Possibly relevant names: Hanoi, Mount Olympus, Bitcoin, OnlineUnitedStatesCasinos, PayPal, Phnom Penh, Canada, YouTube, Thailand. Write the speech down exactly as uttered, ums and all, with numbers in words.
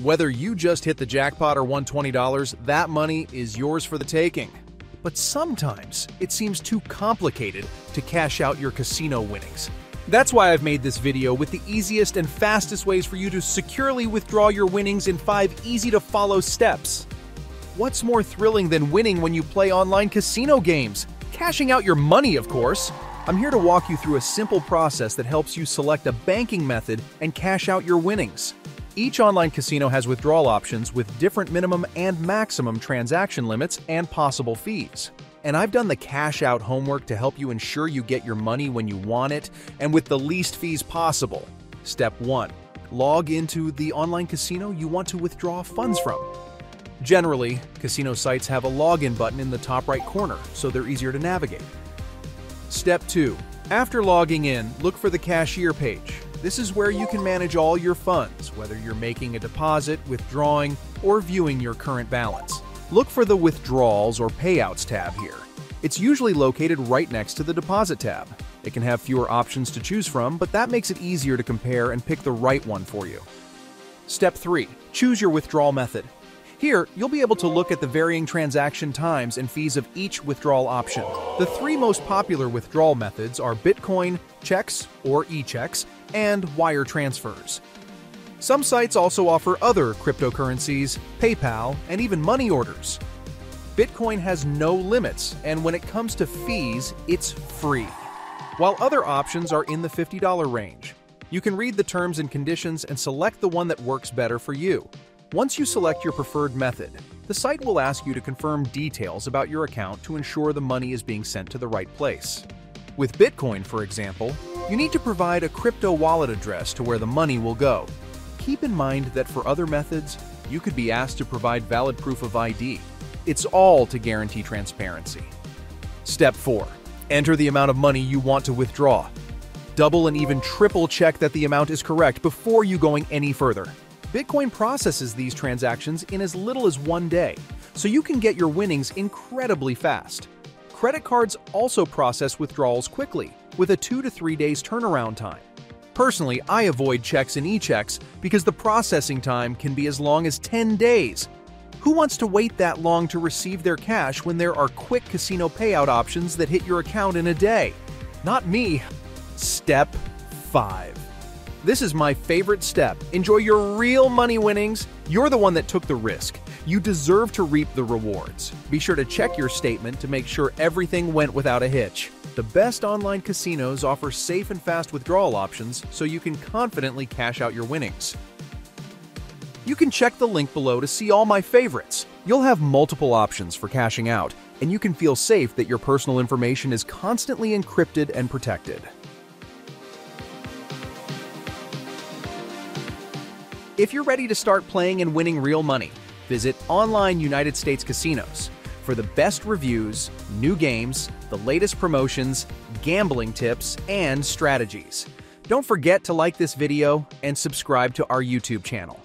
Whether you just hit the jackpot or won twenty dollars, that money is yours for the taking. But sometimes it seems too complicated to cash out your casino winnings. That's why I've made this video with the easiest and fastest ways for you to securely withdraw your winnings in five easy-to-follow steps. What's more thrilling than winning when you play online casino games? Cashing out your money, of course. I'm here to walk you through a simple process that helps you select a banking method and cash out your winnings. Each online casino has withdrawal options with different minimum and maximum transaction limits and possible fees. And I've done the cash out homework to help you ensure you get your money when you want it and with the least fees possible. Step one. Log into the online casino you want to withdraw funds from. Generally, casino sites have a login button in the top right corner, so they're easier to navigate. Step two. After logging in, look for the cashier page. This is where you can manage all your funds, whether you're making a deposit, withdrawing, or viewing your current balance. Look for the Withdrawals or Payouts tab here. It's usually located right next to the Deposit tab. It can have fewer options to choose from, but that makes it easier to compare and pick the right one for you. Step three. Choose your withdrawal method. Here, you'll be able to look at the varying transaction times and fees of each withdrawal option. The three most popular withdrawal methods are Bitcoin, checks or e-checks, and wire transfers. Some sites also offer other cryptocurrencies, PayPal, and even money orders. Bitcoin has no limits, and when it comes to fees, it's free, while other options are in the fifty dollar range. You can read the terms and conditions and select the one that works better for you. Once you select your preferred method, the site will ask you to confirm details about your account to ensure the money is being sent to the right place. With Bitcoin, for example, you need to provide a crypto wallet address to where the money will go. Keep in mind that for other methods, you could be asked to provide valid proof of I D. It's all to guarantee transparency. Step four. Enter the amount of money you want to withdraw. Double and even triple check that the amount is correct before you going any further. Bitcoin processes these transactions in as little as one day, so you can get your winnings incredibly fast. Credit cards also process withdrawals quickly, with a two to three days turnaround time. Personally, I avoid checks and e-checks because the processing time can be as long as ten days. Who wants to wait that long to receive their cash when there are quick casino payout options that hit your account in a day? Not me. Step five. This is my favorite step. Enjoy your real money winnings. You're the one that took the risk. You deserve to reap the rewards. Be sure to check your statement to make sure everything went without a hitch. The best online casinos offer safe and fast withdrawal options so you can confidently cash out your winnings. You can check the link below to see all my favorites. You'll have multiple options for cashing out, and you can feel safe that your personal information is constantly encrypted and protected. If you're ready to start playing and winning real money, visit Online United States Casinos for the best reviews, new games, the latest promotions, gambling tips, and strategies. Don't forget to like this video and subscribe to our YouTube channel.